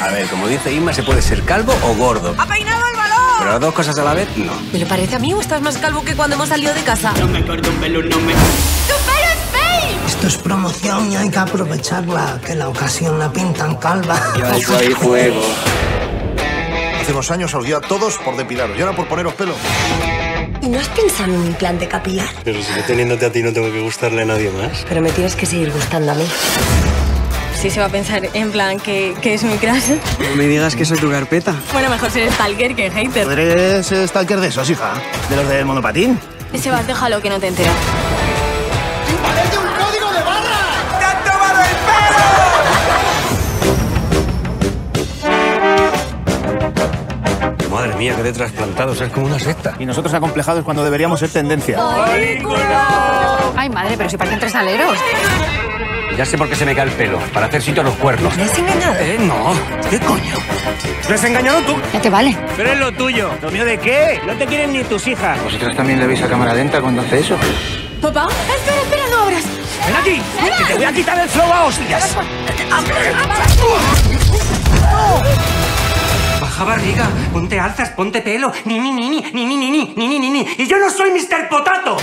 A ver, como dice Inma, se puede ser calvo o gordo. ¡Ha peinado el balón! Pero las dos cosas a la vez, no. ¿Me lo parece a mí o estás más calvo que cuando hemos salido de casa? No me corto un pelo, no me... ¡Tu pelo es fake! Esto es promoción y hay que aprovecharla, que la ocasión la pintan calva. Yo soy juego. Hace 2 años os dio a todos por depilaros y ahora por poneros pelo. ¿Y no has pensado en un implante capilar? Pero si yo teniéndote a ti no tengo que gustarle a nadie más. Pero me tienes que seguir gustando a mí. Sí, se va a pensar en plan que es muy craso. No me digas que soy tu carpeta. Bueno, mejor ser stalker que hater. ¿Podré ser stalker de esos, hija? ¿De los del monopatín? Ese vas, déjalo que no te enteras. ¡Parece un código de barra! ¡Te han tomado el pelo! Madre mía, qué de trasplantados, es como una secta. Y nosotros acomplejados cuando deberíamos ser tendencia. ¡Polículo! Ay, madre, pero si parecen 3 aleros. Ya sé por qué se me cae el pelo, para hacer sitio a los cuernos. ¿Me has engañado? No. ¿Qué coño? ¿Te has engañado tú? Ya te vale. Pero es lo tuyo. ¿Lo mío de qué? No te quieren ni tus hijas. ¿Vosotros también le veis a cámara lenta cuando hace eso? ¿Papá? Espera, espera, no abras. ¡Ven aquí! ¡Que te voy a quitar el flow a hostias! Baja barriga, ponte alzas, ponte pelo. Ni, ni, ni, ni, ni, ni, ni, ni, ni, ni, ni. ¡Y yo no soy Mr. Potato!